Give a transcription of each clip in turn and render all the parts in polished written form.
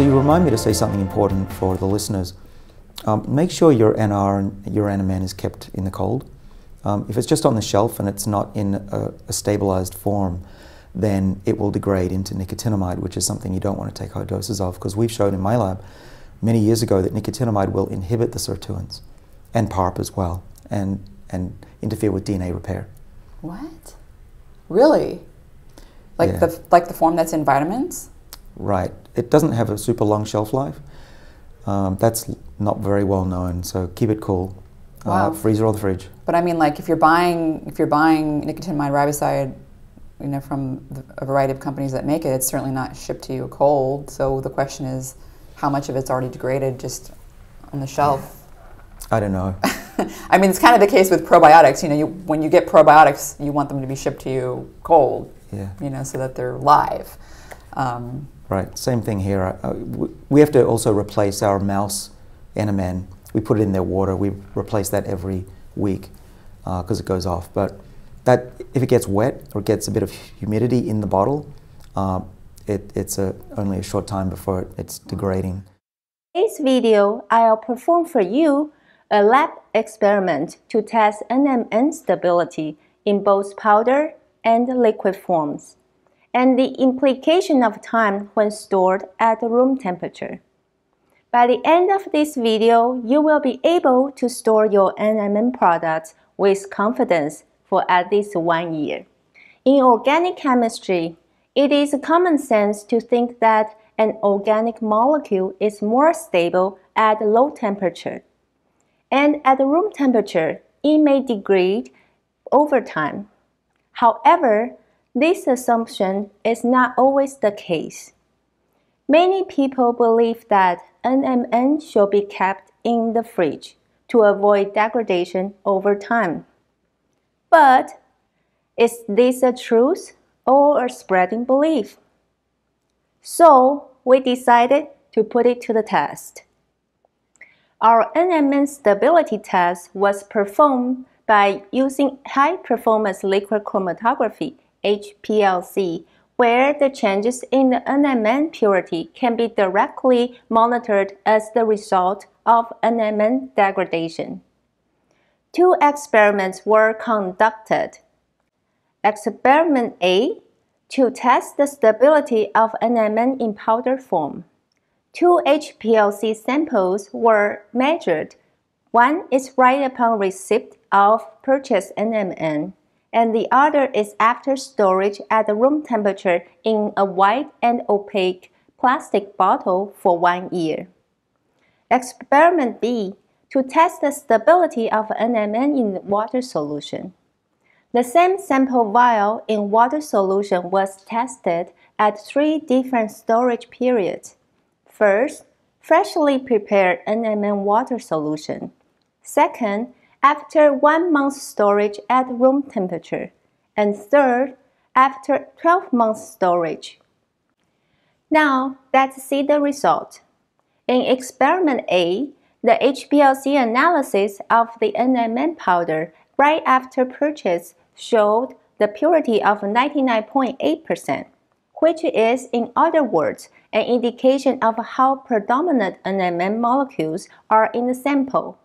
Actually, you remind me to say something important for the listeners. Make sure your NR and your NMN is kept in the cold. If it's just on the shelf and it's not in a stabilized form, then it will degrade into nicotinamide, which is something you don't want to take high doses of, because we've shown in my lab many years ago that nicotinamide will inhibit the sirtuins and PARP as well, and interfere with DNA repair. What? Really? Like, yeah. Like the form that's in vitamins? Right. It doesn't have a super long shelf life. That's not very well known, so keep it cool. Wow. Freezer or the fridge. But I mean, like, if you're buying nicotinamide riboside, you know, from a variety of companies that make it, it's certainly not shipped to you cold. So the question is, how much of it's already degraded just on the shelf? I don't know. I mean, it's kind of the case with probiotics. You know, when you get probiotics, you want them to be shipped to you cold. Yeah. You know, so that they're live. Right. Same thing here. We have to also replace our mouse NMN. We put it in their water. We replace that every week because it goes off. But that, if it gets wet or gets a bit of humidity in the bottle, it's only a short time before it's degrading. In this video, I'll perform for you a lab experiment to test NMN stability in both powder and liquid forms, and the implication of time when stored at room temperature. By the end of this video, you will be able to store your NMN products with confidence for at least 1 year. In organic chemistry, it is common sense to think that an organic molecule is more stable at low temperature, and at room temperature, it may degrade over time. However, this assumption is not always the case. Many people believe that NMN should be kept in the fridge to avoid degradation over time. But is this a truth or a spreading belief? So we decided to put it to the test. Our NMN stability test was performed by using high performance liquid chromatography (HPLC), where the changes in the NMN purity can be directly monitored as the result of NMN degradation. 2 experiments were conducted. Experiment A, to test the stability of NMN in powder form. 2 HPLC samples were measured. One is right upon receipt of purchased NMN, and the other is after storage at room temperature in a white and opaque plastic bottle for 1 year. Experiment B, to test the stability of NMN in water solution. The same sample vial in water solution was tested at 3 different storage periods. First, freshly prepared NMN water solution. Second, after 1 month's storage at room temperature. And third, after 12 months storage. Now, let's see the result. In experiment A, the HPLC analysis of the NMN powder right after purchase showed the purity of 99.8%, which is, in other words, an indication of how predominant NMN molecules are in the sample.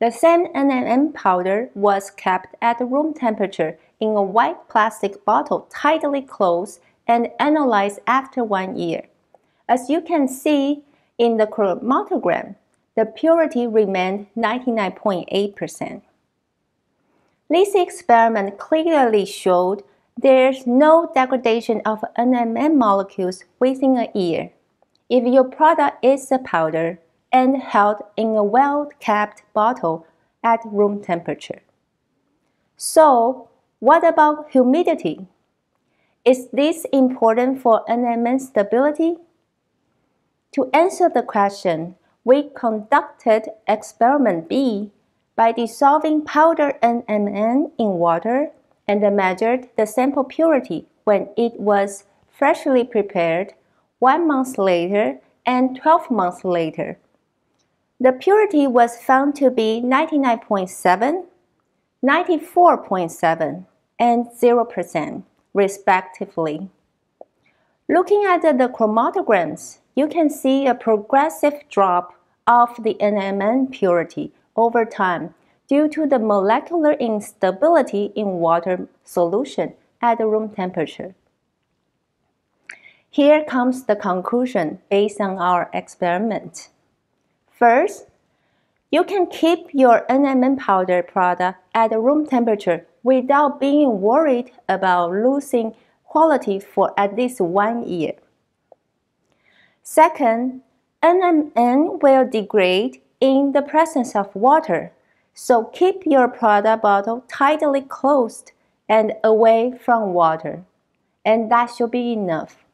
The same NMN powder was kept at room temperature in a white plastic bottle tightly closed and analyzed after 1 year. As you can see in the chromatogram, the purity remained 99.8%. This experiment clearly showed there's no degradation of NMN molecules within a year if your product is a powder and held in a well-kept bottle at room temperature. So, what about humidity? Is this important for NMN stability? To answer the question, we conducted experiment B by dissolving powder NMN in water and measured the sample purity when it was freshly prepared 1 month later and 12 months later. The purity was found to be 99.7, 94.7, and 0%, respectively. Looking at the chromatograms, you can see a progressive drop of the NMN purity over time due to the molecular instability in water solution at room temperature. Here comes the conclusion based on our experiment. First, you can keep your NMN powder product at room temperature without being worried about losing quality for at least 1 year. Second, NMN will degrade in the presence of water, so keep your product bottle tightly closed and away from water, and that should be enough.